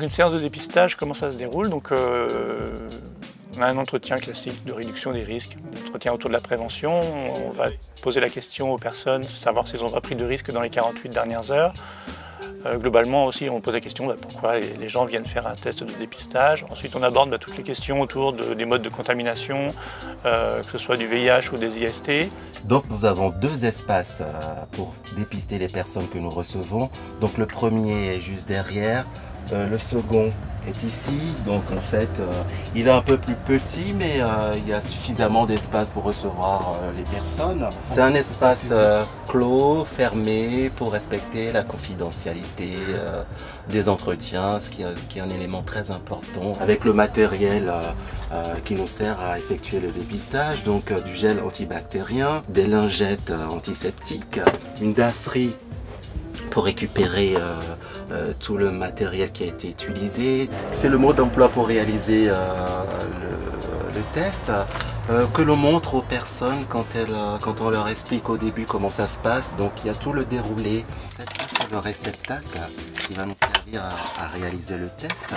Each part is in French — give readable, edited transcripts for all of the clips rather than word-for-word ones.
Donc une séance de dépistage, comment ça se déroule? Donc on a un entretien classique de réduction des risques, un entretien autour de la prévention. On va poser la question aux personnes, savoir si elles n'ont pas pris de risque dans les 48 dernières heures. Globalement aussi, on pose la question pourquoi les gens viennent faire un test de dépistage. Ensuite, on aborde toutes les questions autour des modes de contamination, que ce soit du VIH ou des IST. Donc nous avons deux espaces pour dépister les personnes que nous recevons. Donc le premier est juste derrière, le second est ici. Donc en fait, il est un peu plus petit, mais il y a suffisamment d'espace pour recevoir les personnes. C'est un espace clos, fermé, pour respecter la confidentialité des entretiens, ce qui est un élément très important, avec le matériel qui nous sert à effectuer le dépistage, donc du gel antibactérien, des lingettes antiseptiques, une dasserie pour récupérer tout le matériel qui a été utilisé. C'est le mode d'emploi pour réaliser le test que l'on montre aux personnes quand on leur explique au début comment ça se passe. Donc il y a tout le déroulé. Ça, c'est le réceptacle qui va nous servir à réaliser le test.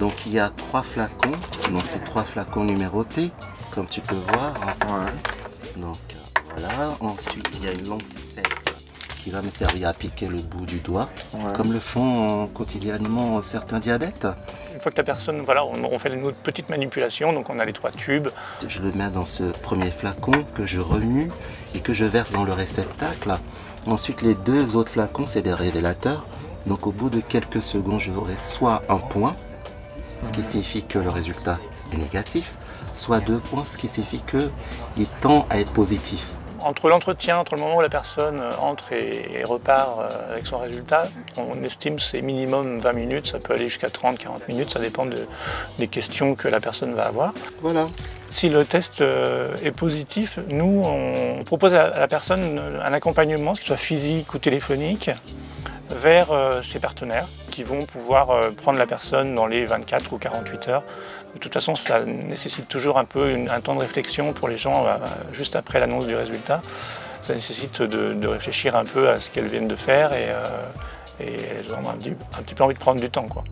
Donc il y a trois flacons. Donc c'est trois flacons numérotés, comme tu peux voir. Donc voilà. Ensuite, il y a une lancette qui va me servir à piquer le bout du doigt, comme le font quotidiennement certains diabètes. Une fois que la personne, voilà, on fait une petite manipulation, donc on a les trois tubes. Je le mets dans ce premier flacon que je remue et que je verse dans le réceptacle. Ensuite, les deux autres flacons, c'est des révélateurs. Donc au bout de quelques secondes, j'aurai soit un point, ce qui signifie que le résultat est négatif, soit deux points, ce qui signifie qu'il tend à être positif. Entre l'entretien, entre le moment où la personne entre et repart avec son résultat, on estime que c'est minimum 20 minutes, ça peut aller jusqu'à 30-40 minutes, ça dépend des questions que la personne va avoir. Voilà. Si le test est positif, nous on propose à la personne un accompagnement, que ce soit physique ou téléphonique, vers ses partenaires qui vont pouvoir prendre la personne dans les 24 ou 48 heures. De toute façon, ça nécessite toujours un peu un temps de réflexion pour les gens juste après l'annonce du résultat. Ça nécessite de réfléchir un peu à ce qu'elles viennent de faire et elles ont un petit peu envie de prendre du temps, quoi.